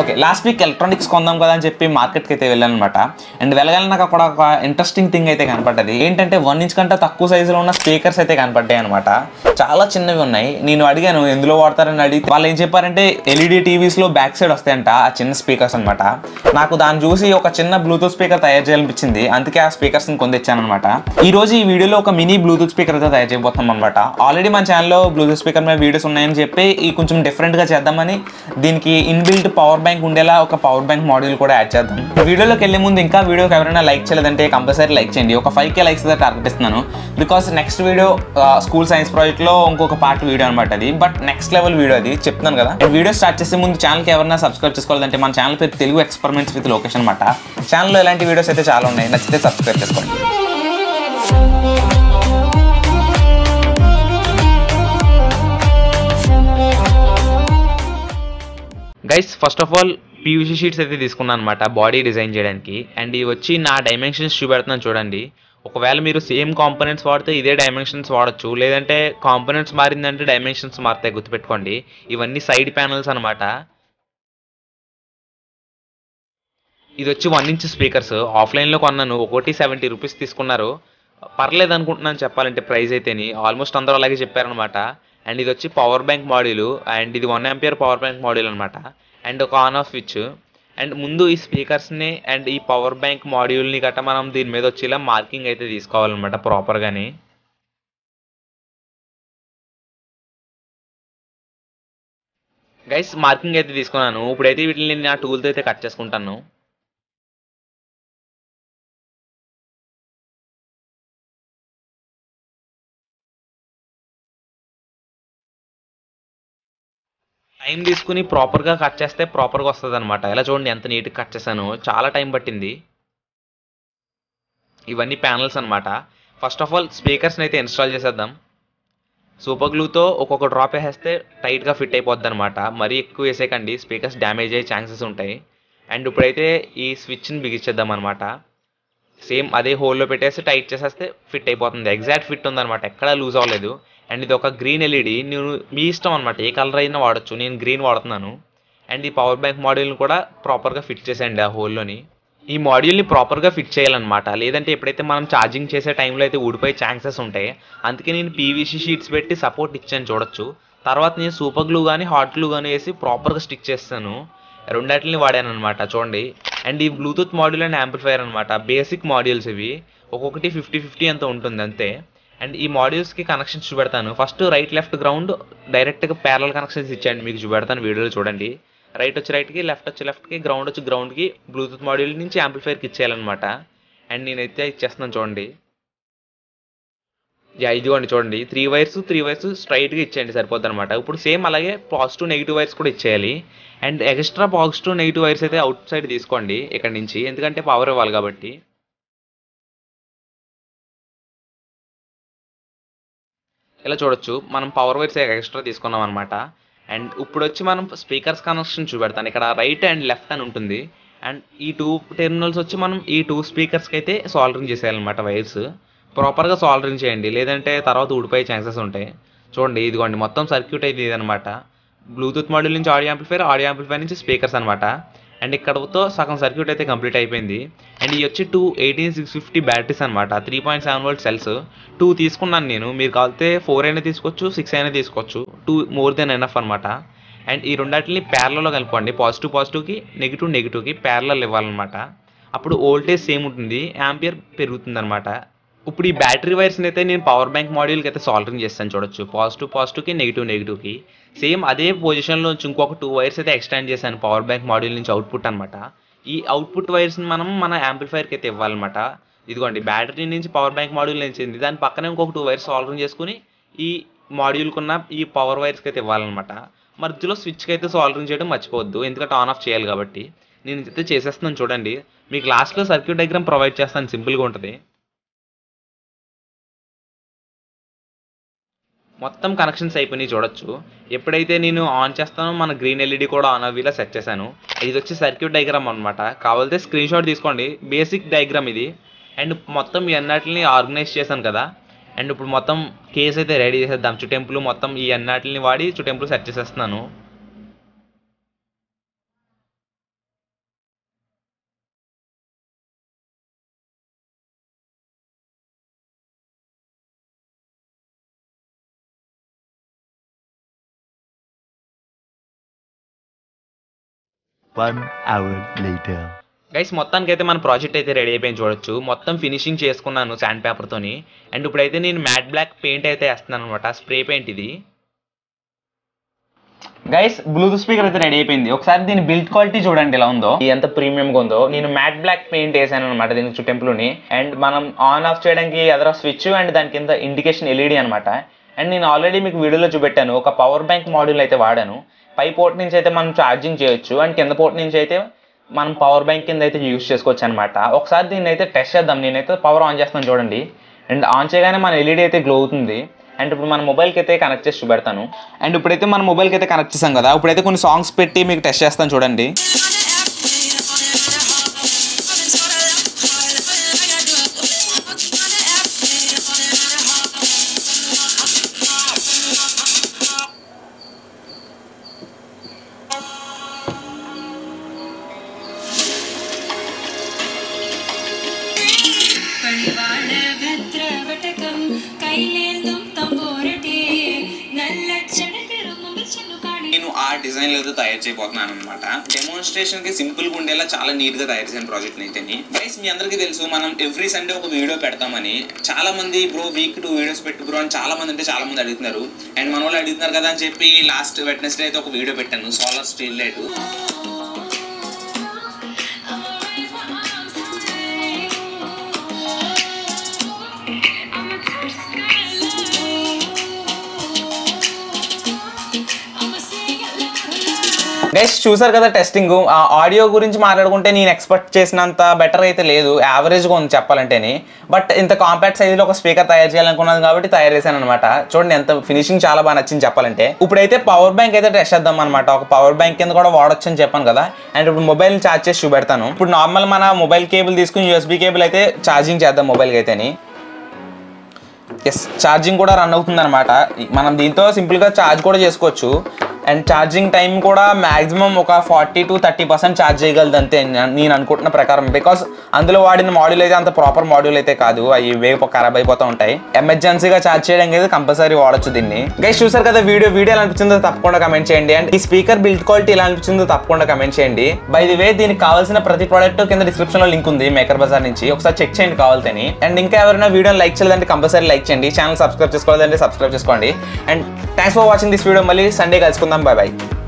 Okay last week electronics కొందాం కదా అని చెప్పి మార్కెట్ కి అయితే వెళ్ళాను అన్నమాట. అండ్ వెళ్ళగలనక కూడా ఒక ఇంట్రెస్టింగ్ థింగ్ అయితే కనపడ్డది. ఏంటంటే 1 ఇంచ్ కంటే తక్కువ సైజులో ఉన్న స్పీకర్స్ అయితే కనపడ్డాయి అనమాట. చాలా చిన్నవి ఉన్నాయి. నేను అడిగాను ఎందులో వాడతారని, అడిగితే వాళ్ళు ఏం చెప్పారంటే ఎల్ఈడి టీవీస్ లో బ్యాక్ సైడ్ వస్తాయంట ఆ చిన్న స్పీకర్స్ అనమాట. నాకు దాన్ని చూసి ఒక చిన్న బ్లూటూత్ స్పీకర్ తయారు చేయాలనిపించింది. అందుకే ఆ స్పీకర్స్ ని కొందిచ్చాను అనమాట. ఈ రోజు ఈ వీడియోలో ఒక మినీ బ్లూటూత్ స్పీకర్ అయితే తయారు చేయబోతున్నాం అనమాట. ఆల్రెడీ మన ఛానల్లో బ్లూటూత్ స్పీకర్ మీద వీడియోస్ ఉన్నాయని చెప్పి ఈ కొంచెం డిఫరెంట్ గా చేద్దామని దీనికి ఇన్బిల్ట్ పవర్ బ్యాంక్ ఉండేలా ఒక పవర్ బ్యాంక్ మాడ్యూల్ కూడా యాడ్ చేద్దాం. వీడియోలోకి వెళ్ళే ముందు ఇంకా వీడియోకి ఎవరైనా లైక్ చేయలేదంటే కంపల్సరీ లైక్ చేయండి. ఒక 5K లైక్స్ అయితే టార్గెట్ ఇస్తున్నాను. Because next video school science ప్రాజెక్ట్లో ఇంకొక పార్ట్ వీడియో అనమాట అది. బట్ నెక్స్ట్ లెవెల్ వీడియో అది చెప్తాను కదా. వీడియో స్టార్ట్ చేసే ముందు ఛానల్కి ఎవరైనా సబ్స్క్రైబ్ చేసుకోవాలంటే మన ఛానల్ పేరు తెలుగు ఎక్స్పెరిమెంట్స్ విత్ లోకేష్ అనమాట. ఛానల్లో ఇలాంటి వీడియోస్ అయితే చాలా ఉన్నాయి. నచ్చితే సబ్స్క్రైబ్ చేసుకోండి. Guys first of all PVC sheets అయితే తీసుకున్నాను అనమాట బాడీ డిజైన్ చేయడానికి. అండ్ ఇవి వచ్చి నా డైమెన్షన్స్ చూపెడుతున్నాను చూడండి. ఒకవేళ మీరు సేమ్ కాంపోనెంట్స్ వాడితే ఇదే డైమెన్షన్స్ వాడచ్చు, లేదంటే కాంపోనెంట్స్ మారిందంటే డైమెన్షన్స్ మారుతాయి గుర్తుపెట్టుకోండి. ఇవన్నీ సైడ్ ప్యానల్స్ అనమాట. ఇది వచ్చి 1 ఇంచ్ స్పీకర్స్ ఆఫ్లైన్లో కొన్నాను. ఒకటి 70 రూపీస్ తీసుకున్నారు. పర్లేదు అనుకుంటున్నాను చెప్పాలంటే ప్రైస్ అయితేని. ఆల్మోస్ట్ అందరూ అలాగే చెప్పారనమాట. అండ్ ఇది వచ్చి పవర్ బ్యాంక్ మాడ్యూల్. అండ్ ఇది 1 ఆంపియర్ పవర్ బ్యాంక్ మాడ్యూల్ అనమాట. అండ్ ఒక ఆన్ ఆఫ్ స్విచ్. అండ్ ముందు ఈ స్పీకర్స్ని అండ్ ఈ పవర్ బ్యాంక్ మాడ్యూల్ని గట్ట మనం దీని మీద వచ్చేలా మార్కింగ్ అయితే తీసుకోవాలన్నమాట ప్రాపర్గానే. గైస్ మార్కింగ్ అయితే తీసుకున్నాను. ఇప్పుడైతే వీటిని నేను ఆ టూల్తో అయితే కట్ చేసుకుంటాను. టైం తీసుకుని ప్రాపర్గా కట్ చేస్తే ప్రాపర్గా వస్తుంది అనమాట. ఇలా చూడండి ఎంత నీట్గా కట్ చేశాను. చాలా టైం పట్టింది. ఇవన్నీ ప్యానల్స్ అనమాట. ఫస్ట్ ఆఫ్ ఆల్ స్పీకర్స్ని అయితే ఇన్స్టాల్ చేసేద్దాం. సూపర్ గ్లూతో ఒక్కొక్క డ్రాప్ వేసేస్తే టైట్గా ఫిట్ అయిపోద్ది అనమాట. మరీ ఎక్కువ వేసేకండి, స్పీకర్స్ డ్యామేజ్ అయ్యే ఛాన్సెస్ ఉంటాయి. అండ్ ఇప్పుడైతే ఈ స్విచ్ని బిగించేద్దాం అనమాట. సేమ్ అదే హోల్లో పెట్టేసి టైట్ చేసేస్తే ఫిట్ అయిపోతుంది. ఎగ్జాక్ట్ ఫిట్ ఉందనమాట, ఎక్కడా లూజ్ అవ్వలేదు. అండ్ ఇది ఒక గ్రీన్ ఎల్ఈడి. నేను మీ ఇష్టం అనమాట, ఏ కలర్ అయినా వాడచ్చు. నేను గ్రీన్ వాడుతున్నాను. అండ్ ఈ పవర్ బ్యాంక్ మాడ్యూల్ని కూడా ప్రాపర్గా ఫిట్ చేసేయండి ఆ హోల్లోని. ఈ మాడ్యూల్ని ప్రాపర్గా ఫిట్ చేయాలన్నమాట, లేదంటే ఎప్పుడైతే మనం ఛార్జింగ్ చేసే టైంలో అయితే ఊడిపోయే ఛాన్సెస్ ఉంటాయి. అందుకే నేను పీవీసీ షీట్స్ పెట్టి సపోర్ట్ ఇచ్చాను చూడొచ్చు. తర్వాత నేను సూపర్ గ్లూ కానీ హాట్ గ్లూ కానీ వేసి ప్రాపర్గా స్టిక్ చేస్తాను. రెండాటిని వాడాను అనమాట చూడండి. అండ్ ఈ బ్లూటూత్ మాడ్యూల్ అండ్ యాంప్లిఫైర్ అనమాట. బేసిక్ మాడ్యూల్స్ ఇవి. ఒక్కొక్కటి 50-50 అంత ఉంటుంది అంతే. అండ్ ఈ మాడ్యూల్స్కి కనెక్షన్స్ చూపెడతాను. ఫస్ట్ రైట్ లెఫ్ట్ గ్రౌండ్ డైరెక్ట్గా ప్యారల్ కనెక్షన్స్ ఇచ్చాను, మీకు చూపెడతాను వీడియోలో చూడండి. రైట్ వచ్చి రైట్కి, లెఫ్ట్ వచ్చి లెఫ్ట్కి, గ్రౌండ్ వచ్చి గ్రౌండ్కి బ్లూటూత్ మాడ్యూల్ నుంచి యాంప్లిఫైర్కి ఇచ్చేయాలన్నమాట. అండ్ నేనైతే ఇచ్చేస్తున్నాను చూడండి. ఇదిగోండి చూడండి, 3 వైర్స్ స్ట్రైట్గా ఇచ్చేయండి సరిపోద్ది అనమాట. ఇప్పుడు సేమ్ అలాగే పాజిటివ్ నెగిటివ్ వైర్స్ కూడా ఇచ్చేయాలి. And extra positive negative wires అయితే అవుట్ సైడ్ తీసుకోండి ఇక్కడ నుంచి, ఎందుకంటే పవర్ ఇవ్వాలి కాబట్టి. ఇలా చూడొచ్చు మనం పవర్ వైర్స్ ఎక్స్ట్రా తీసుకున్నాం అనమాట. అండ్ ఇప్పుడు వచ్చి మనం స్పీకర్స్ కనెక్షన్ చూపెడతాను. ఇక్కడ రైట్ అండ్ లెఫ్ట్ అని ఉంటుంది. అండ్ ఈ 2 టెర్మినల్స్ వచ్చి మనం ఈ 2 స్పీకర్స్కి అయితే సాల్డరింగ్ చేసేయాలన్నమాట. వైర్స్ ప్రాపర్గా సాల్డరింగ్ చేయండి, లేదంటే తర్వాత ఊడిపోయే ఛాన్సెస్ ఉంటాయి. చూడండి ఇదిగోండి మొత్తం సర్క్యూట్ అయితే ఇదనమాట. బ్లూటూత్ మాడ్యూల్ నుంచి ఆడియో యాంప్లిఫైర్ నుంచి స్పీకర్స్ అనమాట. అండ్ ఇక్కడతో సగం సర్క్యూట్ అయితే కంప్లీట్ అయిపోయింది. అండ్ ఇవి వచ్చి 2 18650 బ్యాటరీస్ అనమాట. 3.7 వోల్ట్ సెల్స్ 2 తీసుకున్నాను నేను. మీరు కావాలంటే 4 అయినా తీసుకోవచ్చు, 6 అయినా తీసుకోవచ్చు. 2 మోర్ దెన్ ఎనఫ్ అనమాట. అండ్ ఈ రెండాటిని ప్యారలలో కలుపుకోండి. పాజిటివ్కి నెగిటివ్కి ప్యారలల్ ఇవ్వాలన్నమాట. అప్పుడు వోల్టేజ్ సేమ్ ఉంటుంది, యాంపియర్ పెరుగుతుంది అనమాట. ఇప్పుడు ఈ బ్యాటరీ వైర్స్ని అయితే నేను పవర్ బ్యాంక్ మాడ్యూల్కి అయితే సాల్డరింగ్ చేస్తాను చూడొచ్చు. పాజిటివ్కి నెగిటివ్కి సేమ్ అదే పొజిషన్లో నుంచి ఇంకొక 2 వైర్స్ అయితే ఎక్స్టెండ్ చేశాను పవర్ బ్యాంక్ మాడ్యూల్ నుంచి అవుట్పుట్ అనమాట. ఈ అవుట్పుట్ వైర్స్ని మనం మన యాంప్లిఫైర్కి అయితే ఇవ్వాలన్నమాట. ఇదిగోండి బ్యాటరీ నుంచి పవర్ బ్యాంక్ మాడ్యూల్ నుంచింది, దాని పక్కనే ఇంకొక 2 వైర్స్ సాల్డరింగ్ చేసుకుని ఈ మాడ్యూల్కున్న ఈ పవర్ వైర్స్కి అయితే ఇవ్వాలన్నమాట. మధ్యలో స్విచ్కి అయితే సాల్డరింగ్ చేయడం మర్చిపోవద్దు, ఎందుకంటే ఆన్ ఆఫ్ చేయాలి కాబట్టి. నేను అయితే చేసేస్తున్నాను చూడండి. మీకు లాస్ట్లో సర్క్యూట్ డయాగ్రామ్ ప్రొవైడ్ చేస్తాను, సింపుల్గా ఉంటుంది. మొత్తం కనెక్షన్స్ అయిపోయినాయి చూడొచ్చు. ఎప్పుడైతే నేను ఆన్ చేస్తానో మన గ్రీన్ ఎల్ఈడి కూడా ఆన్ అవ్వేలా సెట్ చేశాను. ఇది వచ్చి సర్క్యూట్ డయాగ్రామ్ అనమాట. కావాలంటే స్క్రీన్ షాట్ తీసుకోండి, బేసిక్ డయాగ్రామ్ ఇది. అండ్ మొత్తం ఇవన్నిటిని ఆర్గనైజ్ చేశాను కదా. అండ్ ఇప్పుడు మొత్తం కేస్ అయితే రెడీ చేసేద్దాం. చుటెంపులు మొత్తం ఈ అన్నిటిని వాడి చుటెంపులు సెట్ చేసేస్తున్నాను. 1 hour later. గైస్ మొత్తానికైతే మన ప్రాజెక్ట్ అయితే రెడీ అయిపోయింది చూడొచ్చు. మొత్తం ఫినిషింగ్ చేసుకున్నాను శాండ్ పేపర్తోని. అండ్ ఇప్పుడైతే నేను మ్యాట్ బ్లాక్ పెయింట్ అయితే వేస్తున్నాను అనమాట, స్ప్రే పెయింట్ ఇది. గైస్ బ్లూటూత్ స్పీకర్ అయితే రెడీ అయిపోయింది. ఒకసారి దీని బిల్డ్ క్వాలిటీ చూడండి ఎలా ఉందో, ఎంత ప్రీమియంగా ఉందో. నేను మ్యాట్ బ్లాక్ పెయింట్ వేసాను అనమాట దీనికి చుట్టెంపులోని. అండ్ మనం ఆన్ ఆఫ్ చేయడానికి ఎదర స్విచ్ అండ్ దాని కింద ఇండికేషన్ ఎల్ఈడి అనమాట. అండ్ నేను ఆల్రెడీ మీకు వీడియోలో చూపెట్టాను, ఒక పవర్ బ్యాంక్ మాడ్యూల్ అయితే వాడాను. పై పోర్ట్ నుంచి అయితే మనం ఛార్జింగ్ చేయొచ్చు అండ్ కింద పోర్ట్ నుంచి అయితే మనం పవర్ బ్యాంక్ కింద అయితే యూజ్ చేసుకోవచ్చు అనమాట. ఒకసారి దీన్ని అయితే టెస్ట్ చేద్దాం. నేనైతే పవర్ ఆన్ చేస్తాను చూడండి. అండ్ ఆన్ చేయగానే మన ఎల్ఈడి అయితే గ్లో అవుతుంది. అండ్ ఇప్పుడు మన మొబైల్కి అయితే కనెక్ట్ చేసి చూపెడతాను. అండ్ ఇప్పుడైతే మన మొబైల్కి అయితే కనెక్ట్ చేసాం కదా, ఇప్పుడైతే కొన్ని సాంగ్స్ పెట్టి మీకు టెస్ట్ చేస్తాను చూడండి. నేను ఆ డిజైన్ అయితే తయారు చేయబోతున్నాను అనమాట. డెమోన్స్ట్రేషన్ కి సింపుల్ గా ఉండేలా చాలా నీట్ గా తయారు చేసిన ప్రాజెక్ట్ అయితే. గైస్ మీ అందరికీ తెలుసు మనం ఎవ్రీ సండే ఒక వీడియో పెడతామని. చాలా మంది బ్రో వీక్ 2 వీడియోస్ పెట్టు బ్రో అని చాలా మంది అడుగుతున్నారు. అండ్ మన వాళ్ళు అడుగుతున్నారు కదా అని చెప్పి లాస్ట్ వెడ్నెస్డే అయితే ఒక వీడియో పెట్టాను, సోలార్ స్ట్రీట్ లైట్. నెక్స్ట్ చూసారు కదా టెస్టింగ్. ఆ ఆడియో గురించి మాట్లాడుకుంటే నేను ఎక్స్పెక్ట్ చేసినంత బెటర్ అయితే లేదు, యావరేజ్గా ఉంది చెప్పాలంటేనే. బట్ ఇంత కాంపాక్ట్ సైజులో ఒక స్పీకర్ తయారు చేయాలనుకున్నాను కాబట్టి తయారు చేశాను అనమాట. చూడండి ఎంత ఫినిషింగ్ చాలా బాగా నచ్చింది చెప్పాలంటే. ఇప్పుడైతే పవర్ బ్యాంక్ అయితే టెస్ట్ చేద్దాం అనమాట. ఒక పవర్ బ్యాంక్ కింద కూడా వాడొచ్చు అని చెప్పాను కదా. అండ్ ఇప్పుడు మొబైల్ ఛార్జ్ చేసి చూపెడతాను. ఇప్పుడు నార్మల్ మన మొబైల్ కేబుల్ తీసుకుని యూఎస్బీ కేబుల్ అయితే ఛార్జింగ్ చేద్దాం మొబైల్కి అయితే. ఎస్ ఛార్జింగ్ కూడా రన్ అవుతుంది అనమాట. మనం దీంతో సింపుల్గా ఛార్జ్ కూడా చేసుకోవచ్చు. అండ్ ఛార్జింగ్ టైం కూడా మ్యాక్సిమం ఒక 40 to 30% ఛార్జ్ చేయగలదు అంతే నేను అనుకుంటున్న ప్రకారం. బికాస్ అందులో వాడిన మాడ్యూల్ అయితే అంత ప్రాపర్ మాడ్యూల్ అయితే కాదు, అవి వేపు ఖరాబ్ అయిపోతూ ఉంటాయి. ఎమర్జెన్సీగా ఛార్జ్ చేయడానికి అయితే కంపల్సరీ వాడచ్చు దీన్ని. గైస్ చూసారు కదా వీడియో ఎలా అనిపించిందో తప్పకుండా కమెంట్ చేయండి. అండ్ ఈ స్పీకర్ బిల్డ్ క్వాలిటీ ఎలా అనిపించిందో తప్పకుండా కమెంట్ చేయండి. బై ది వే దీనికి కావాల్సిన ప్రతి ప్రోడక్ట్ కింద డిస్క్రిప్షన్ లో లింక్ ఉంది మేకర్ బజార్ నుంచి, ఒకసారి చెక్ చేయండి కావాలని. అండ్ ఇంకా ఎవరైనా వీడియోని లైక్ చేయలేదంటే కంపల్సరీ లైక్ చేయండి, ఛానల్ సబ్స్క్రైబ్ చేసుకోవాలంటే సబ్స్క్రైబ్ చేసుకోండి. And thanks for watching this video. మళ్ళీ సండే కలుసుకుందాం. Bye bye.